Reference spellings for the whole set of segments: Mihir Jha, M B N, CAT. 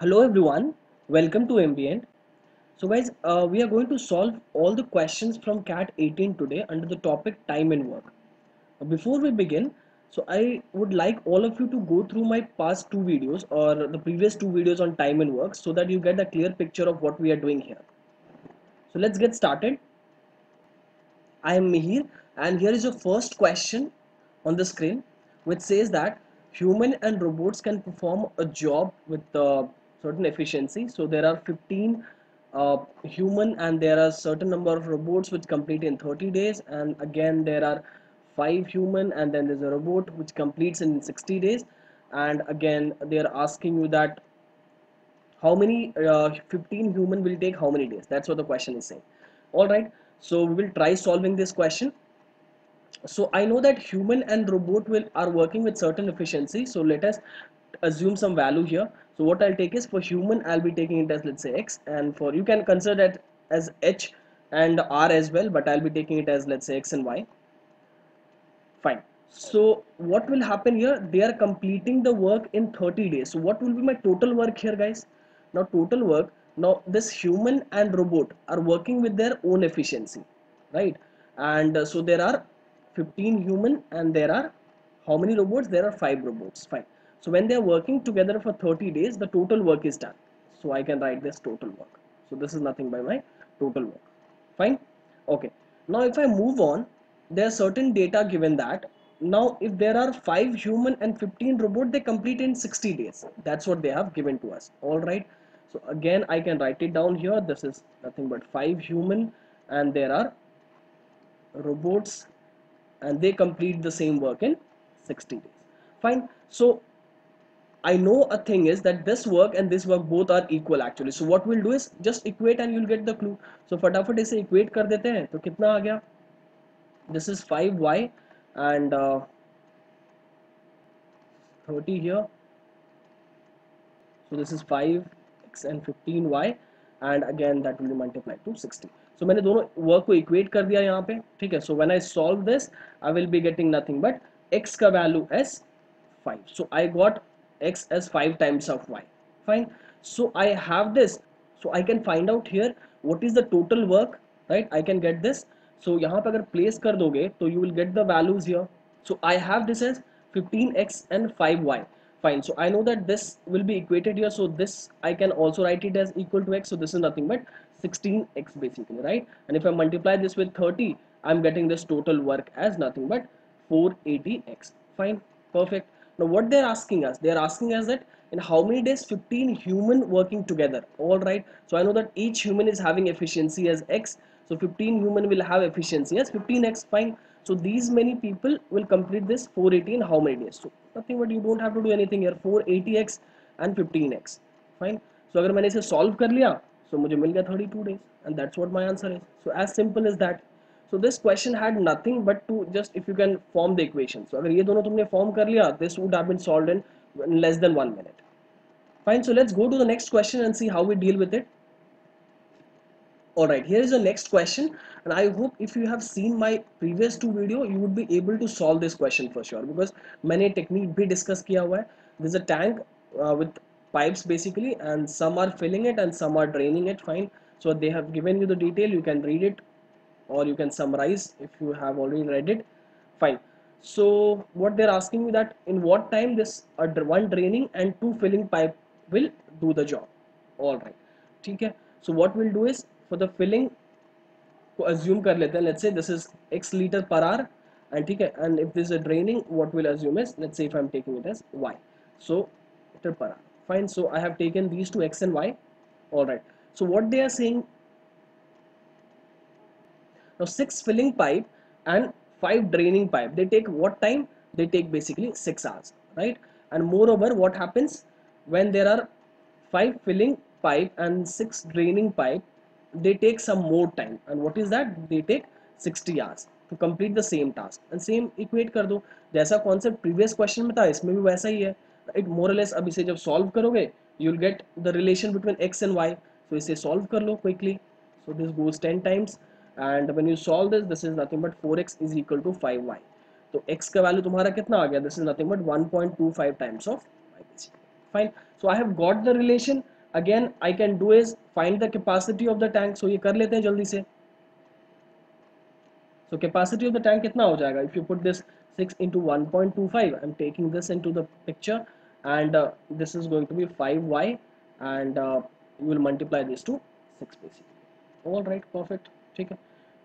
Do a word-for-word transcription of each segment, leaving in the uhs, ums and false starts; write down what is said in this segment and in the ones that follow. Hello everyone, welcome to M B N. So guys, uh, we are going to solve all the questions from C A T eighteen today under the topic time and work. Before we begin, so I would like all of you to go through my past two videos or the previous two videos on time and work so that you get a clear picture of what we are doing here. So let's get started. I am Mihir and here is your first question on the screen, which says that human and robots can perform a job with uh, certain efficiency. So there are fifteen uh, human and there are certain number of robots which complete in thirty days, and again there are five human and then there's a robot which completes in sixty days, and again they are asking you that how many uh, fifteen human will take how many days. That's what the question is saying. Alright, so we will try solving this question. So I know that human and robot will are working with certain efficiency, so let us assume some value here. So what I'll take is, for human I'll be taking it as, let's say, X, and for, you can consider that as H and R as well, but I'll be taking it as, let's say, X and Y. Fine. So what will happen here, they are completing the work in thirty days. So what will be my total work here, guys? Now total work, now this human and robot are working with their own efficiency, right? And uh, so there are fifteen human and there are how many robots? There are five robots. Fine. So when they are working together for thirty days, the total work is done. So I can write this total work. So this is nothing by my total work. Fine. Okay. Now if I move on, there are certain data given that now if there are five human and fifteen robot, they complete in sixty days. That's what they have given to us. All right. So again, I can write it down here. This is nothing but five human and there are robots, and they complete the same work in sixty days. Fine. So I know a thing is that this work and this work both are equal actually. So what we'll do is just equate and you'll get the clue. So फटाफट इसे equate कर देते हैं. तो कितना आ गया? This is five y and uh, thirty here. So this is five x and fifteen y, and again that will be multiplied to sixty. So मैंने दोनों वर्क को इक्वेट कर दिया यहाँ पे, ठीक है. So when I solve this, I will be getting nothing but x का वैल्यू as five. सो I got x as five times of y. Fine. So I have this. So I can find out here what is the total work, right. I can get this. So यहाँ पे अगर place कर दोगे तो you will get the values here. So I have this as fifteen x and five y. Fine. So I know that this will be equated here. So this I can also write it as equal to x. So this is nothing but sixteen x basically, right? And if I multiply this with thirty, I'm getting this total work as nothing but four hundred eighty x. Fine. Perfect. Now what they're asking us, they're asking us that in how many days fifteen human working together. All right. So I know that each human is having efficiency as x. So fifteen human will have efficiency as fifteen x. Fine. So these many people will complete this four hundred eighty in how many days? So nothing but you don't have to do anything here. four hundred eighty x and fifteen x. Fine. So अगर मैंने इसे solve कर लिया, so मुझे मिल गया thirty-two days, and that's what my answer is. So as simple as that. So this question had nothing but to just, if you can form the equation. So अगर ये दोनों तुमने form कर लिया, this would have been solved in less than one minute. Fine. So let's go to the next question and see how we deal with it. Alright, here is the next question, and I hope if you have seen my previous two video, you would be able to solve this question for sure, because मैंने technique भी discuss किया हुआ है. There's a tank uh, with pipes basically, and some are filling it and some are draining it. Fine. So they have given you the detail. You can read it or you can summarize if you have already read it. Fine. So what they're asking you that in what time this uh, one draining and two filling pipe will do the job. Alright. ठीक है. So what we'll do is, for the filling को assume कर लेते हैं, let's say this is x liter per hour, and ठीक है, and if this is a draining, what we'll assume is, let's say if I'm taking it as y, so liter per hour. Fine. So I have taken these two x and y. Alright. So what they are saying now, six filling pipe and five draining pipe, they take what time? They take basically six hours, right? And moreover, what happens when there are five filling pipe and six draining pipe, they take some more time, and what is that? They take sixty hours to complete the same task, and same equate कर दो जैसा concept previous question में था, इसमें भी वैसा ही है. It more or less, अब इसे जब solve करोगे, you'll get the relation between x and y. So इसे solve कर लो quickly. So this goes ten times, and when you solve this, this is nothing but four x is equal to five y. तो x का value तुम्हारा कितना आ गया? This is nothing but one point two five times of y. Fine. So I have got the relation. again I can do is find the capacity of the tank. So ये कर लेते हैं जल्दी से. So capacity of the tank कितना हो जाएगा? If you put this six into one point two five, I'm taking this into the picture, and uh, this is going to be five y, and uh, you will multiply this to six basically. All right, perfect. Okay.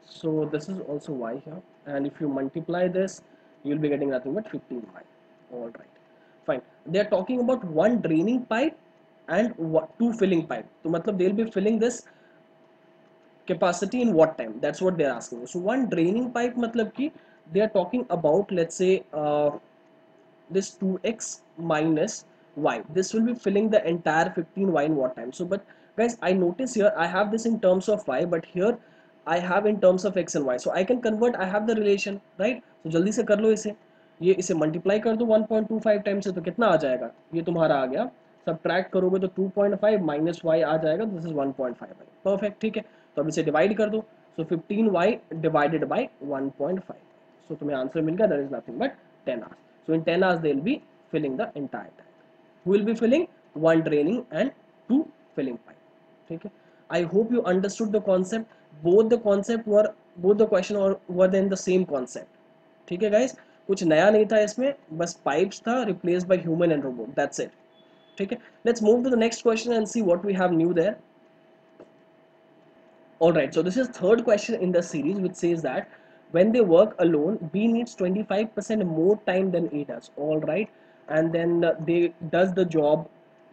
So this is also y here, and if you multiply this, you'll be getting nothing but fifteen y. All right, fine. They are talking about one draining pipe and two filling pipe. So matlab they'll be filling this capacity in what time? That's what they're asking. So one draining pipe matlab ki they are talking about, let's say uh, this two x minus y. This will be filling the entire fifteen y in what time? So but guys, I notice here I have this in terms of y, but here I have in terms of x and y. So I can convert. I have the relation, right? So जल्दी से कर लो इसे. ये इसे multiply कर दो one point two five times से तो कितना आ जाएगा? ये तुम्हारा आ गया. Subtract करोगे तो two point five minus y आ जाएगा. This is one point five y. Perfect, ठीक है. तो अब इसे divide कर दो. So fifteen y divided by one point five. So तुम्हें answer मिल गया. There is nothing but ten hours. So in ten hours they will be filling the entire tank. Who will be filling? One draining and two filling pipe. ठीक है. I hope you understood the concept. Both the concept were, both the question or were then the same concept. ठीक है guys, कुछ नया नहीं था इसमें, बस pipes था replaced by human and robot. That's it. ठीक है. Let's move to the next question and see what we have new there. All right. So this is third question in the series, which says that when they work alone, B needs twenty-five percent more time than A does. All right. And then uh, they does the job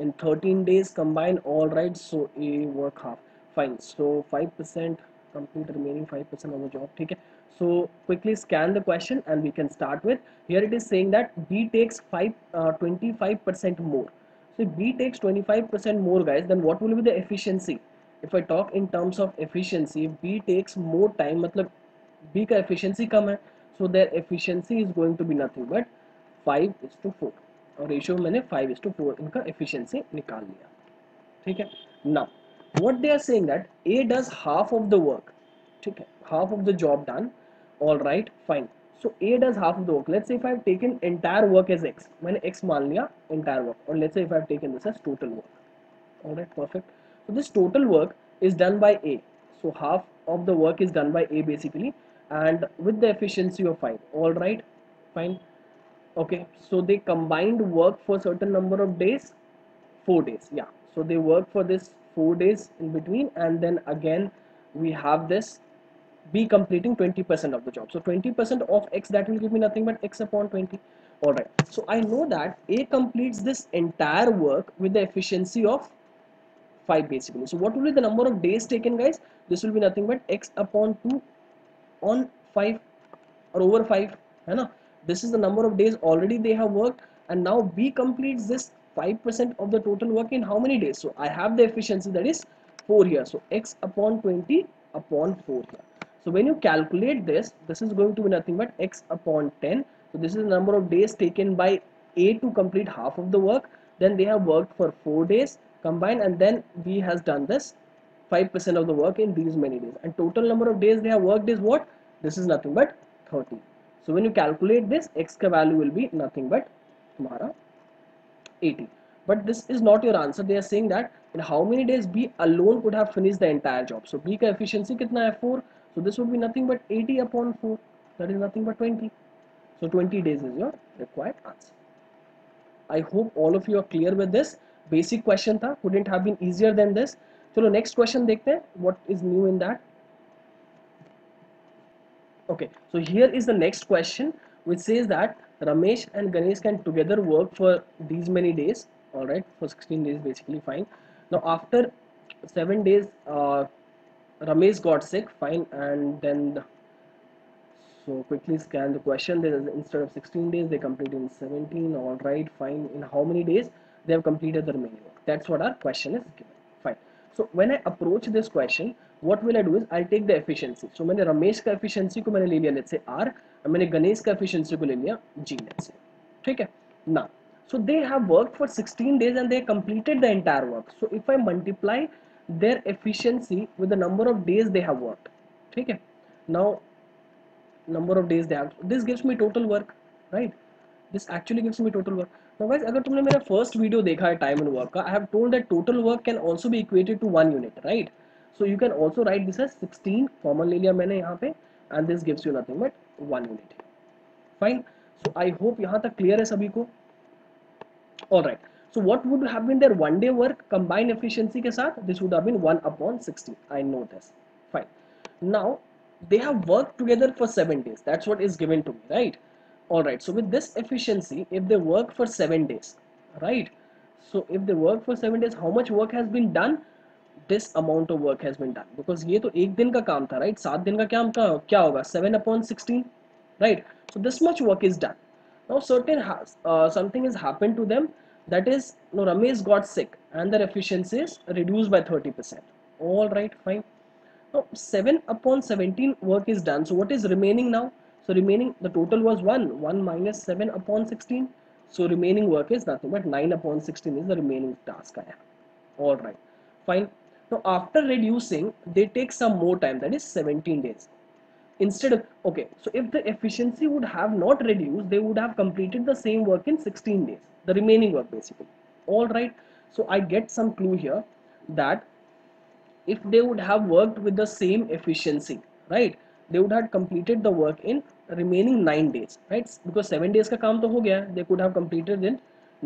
in thirteen days combined. All right. So A work half. Fine. So five percent complete remaining five percent of the job. Okay. So quickly scan the question and we can start with. Here it is saying that B takes twenty-five percent more. So if B takes twenty-five percent more, guys, then what will be the efficiency? If I talk in terms of efficiency, if B takes more time, matlab B ka efficiency kam hai, so their efficiency is going to be nothing but five is to four. Aur ratio maine five is to four inka efficiency nikal liya. Okay. Now what they are saying that A does half of the work, okay, half of the job done. All right, fine. So A does half of the work. Let's say if I have taken entire work as X, मैंने X मान लिया entire work, or let's say if I have taken this as total work. All right, perfect. So this total work is done by A. So half of the work is done by A basically, and with the efficiency of five. All right, fine. Okay, so they combined work for certain number of days, four days. Yeah. So they work for this four days in between, and then again we have this B completing twenty percent of the job. So twenty percent of X, that will give me nothing but X upon twenty. All right. So I know that A completes this entire work with the efficiency of five basically. So what will be the number of days taken, guys? This will be nothing but X upon two on five or over five. Hai na? This is the number of days already they have worked, and now B completes this five percent of the total work in how many days? So I have the efficiency, that is four here. So X upon twenty upon four here. So when you calculate this, this is going to be nothing but X upon ten. So this is the number of days taken by A to complete half of the work. Then they have worked for four days combined, and then B has done this five percent of the work in these many days. And total number of days they have worked is what? This is nothing but thirty. So when you calculate this, X ka value will be nothing but tomorrow eighty. But this is not your answer. They are saying that in how many days B alone could have finished the entire job. So B ka efficiency kitna hai? four. So this would be nothing but eighty upon four. That is nothing but twenty. So twenty days is your required answer. I hope all of you are clear with this. Basic question tha. Couldn't have been easier than this. So next question dekhte hain. What is new in that? Okay. So here is the next question, which says that Ramesh and Ganesh can together work for these many days. All right, for sixteen days basically, fine. Now after seven days, uh, Ramesh got sick, fine, and then so quickly scan the question. There is, instead of sixteen days, they completed in seventeen. All right, fine. In how many days they have completed the remaining work? That's what our question is given. Fine. So when I approach this question, what will I do is I'll take the efficiency. So मैंने Ramesh का efficiency को मैंने ले लिया, let's say R. मैंने गणेश का efficiency को ले लिया G, let's say. ठीक है. Now, so they have worked for sixteen days and they completed the entire work. So if I multiply their efficiency with the number of days they have worked, ठीक है. Now, number of days they have. This gives me total work, right? This actually gives me total work. Otherwise, अगर तुमने मेरा first video देखा है time and work का, I have told that total work can also be equated to one unit, right? So you can also write this as sixteen, common ले लिया मैंने यहाँ पे, and this gives you nothing but one unit, fine? So I hope यहाँ तक clear है सभी को. Alright, so what would have been there one day work combined efficiency के साथ, this would have been one upon sixteen. I know this, fine. Now they have worked together for seven days, that's what is given to me, right? All right, so with this efficiency, if they work for seven days, right, so if they work for seven days, how much work has been done? This amount of work has been done, because ye to ek din ka kaam tha, right? Saat din ka kaam ka kya hoga? Seven upon sixteen, right? So this much work is done. Now certain has uh, something has happened to them, that is, no, Ramesh got sick and their efficiency is reduced by thirty percent. All right, fine. Now seven upon seventeen work is done, so what is remaining now? So remaining, the total was one, one minus seven upon sixteen, so remaining work is nothing but nine upon sixteen is the remaining task I have. All right, fine. Now after reducing, they take some more time, that is seventeen days instead of, okay, so if the efficiency would have not reduced, they would have completed the same work in sixteen days, the remaining work basically. All right, so I get some clue here that if they would have worked with the same efficiency, right, they would have completed the work in remaining nine days, right? Because seven days ka kaam to ho gaya, they could have completed in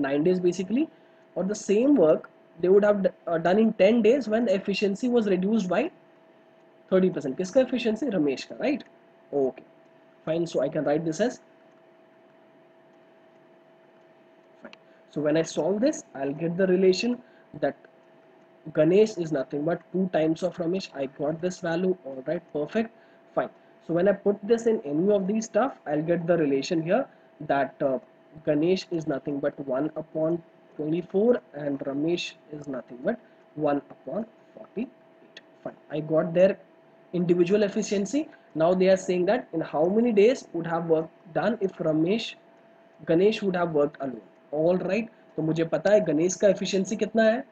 nine days basically, or the same work they would have uh, done in ten days when the efficiency was reduced by thirty percent. Kiska efficiency? Ramesh ka, right? Okay, fine. So I can write this as fine. So when I solve this, I'll get the relation that Ganesh is nothing but two times of Ramesh. I got this value. All right, perfect, fine. So when I put this in any of these stuff, I'll get the relation here that uh, Ganesh is nothing but one upon twenty-four and Ramesh is nothing but one upon forty-eight. Fine, I got their individual efficiency. Now they are saying that in how many days would have work done if Ramesh Ganesh would have worked alone. All right, तो मुझे पता है गणेश का efficiency कितना है.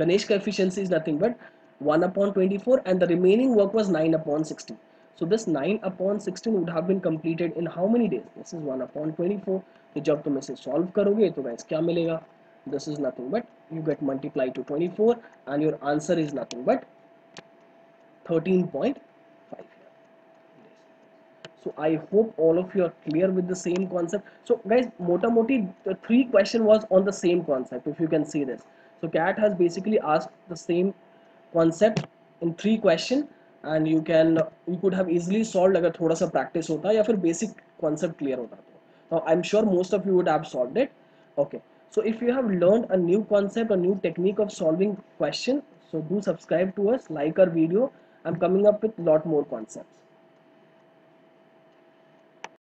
Ganesh ka efficiency is nothing but one upon twenty-four and the remaining work was nine upon sixteen. So this nine upon sixteen would have been completed in how many days? This is one upon twenty-four. So jab tum ise solve karoge to guys kya milega? This is nothing but you get multiplied to twenty-four and your answer is nothing but thirteen point five. So I hope all of you are clear with the same concept. So guys, mota moti the three question was on the same concept, if you can see this. So CAT has basically asked the same concept in three question, and you can you could have easily solved अगर थोड़ा सा practice होता या फिर basic concept clear होता तो. Now I'm sure most of you would have solved it. Okay. So if you have learned a new concept, a new technique of solving question, so do subscribe to us, like our video. I'm coming up with lot more concepts.